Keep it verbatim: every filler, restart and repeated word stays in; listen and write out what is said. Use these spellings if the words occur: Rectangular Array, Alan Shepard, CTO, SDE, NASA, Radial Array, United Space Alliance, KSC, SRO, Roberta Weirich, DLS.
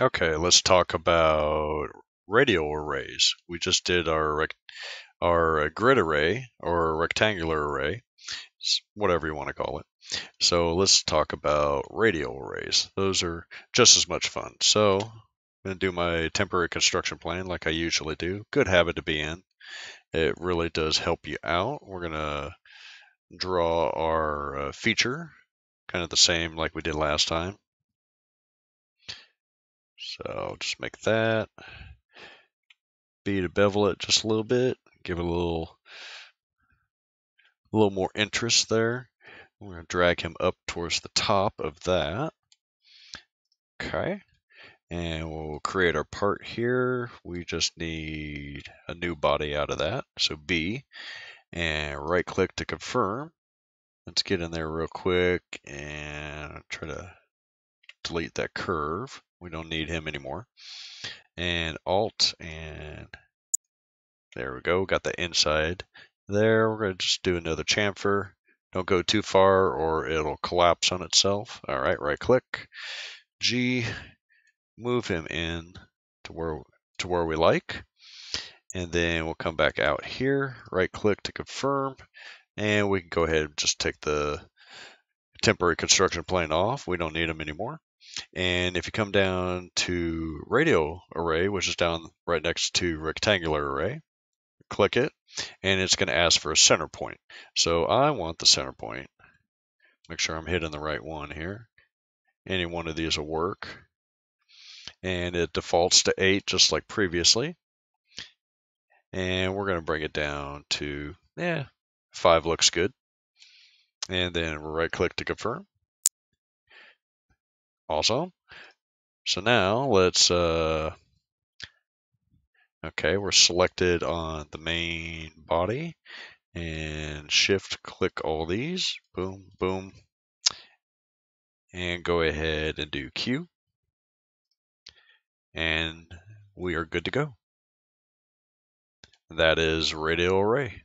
Okay, let's talk about radial arrays. We just did our rec our grid array or rectangular array, whatever you want to call it. So let's talk about radial arrays. Those are just as much fun. So I'm going to do my temporary construction plan like I usually do. Good habit to be in. It really does help you out. We're going to draw our uh, feature kind of the same like we did last time. So just make that, B to bevel it just a little bit, give it a little, a little more interest there. We're going to drag him up towards the top of that. Okay, and we'll create our part here. We just need a new body out of that, so B, and right click to confirm. Let's get in there real quick and try to delete that curve. We don't need him anymore. And Alt, and there we go. Got the inside there. We're going to just do another chamfer. Don't go too far or it'll collapse on itself. All right, right click, G, move him in to where, to where we like. And then we'll come back out here, right click to confirm. And we can go ahead and just take the temporary construction plane off. We don't need them anymore. And if you come down to radial array, which is down right next to rectangular array, click it, and it's going to ask for a center point. So I want the center point. Make sure I'm hitting the right one here. Any one of these will work. And it defaults to eight just like previously. And we're going to bring it down to, yeah, five looks good. And then right click to confirm. Awesome. So now let's, uh, okay, we're selected on the main body, and shift click all these, boom, boom, and go ahead and do Q, and we are good to go. That is radial array.